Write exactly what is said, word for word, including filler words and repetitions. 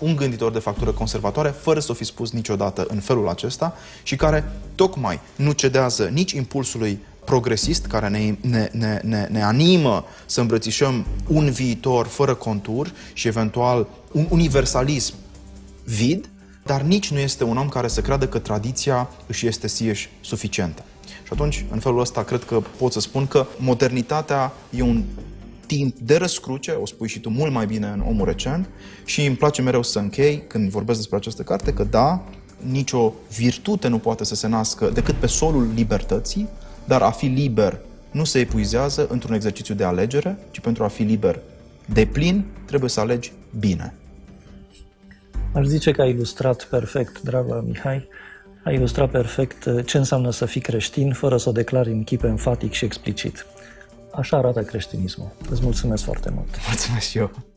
un gânditor de factură conservatoare fără să o fi spus niciodată în felul acesta și care tocmai nu cedează nici impulsului progresist care ne, ne, ne, ne, ne animă să îmbrățișăm un viitor fără contur și eventual un universalism vid, dar nici nu este un om care să creadă că tradiția își este sieși suficientă. Și atunci, în felul ăsta, cred că pot să spun că modernitatea e un timp de răscruce, o spui și tu mult mai bine în Omul Recent, și îmi place mereu să închei când vorbesc despre această carte că da, nicio virtute nu poate să se nască decât pe solul libertății, dar a fi liber nu se epuizează într-un exercițiu de alegere, ci pentru a fi liber de plin trebuie să alegi bine. Aș zice că ai ilustrat perfect, dragă Mihai, ai ilustrat perfect ce înseamnă să fii creștin fără să o declari în chip enfatic și explicit. Așa arată creștinismul. Îți mulțumesc foarte mult. Mulțumesc și eu.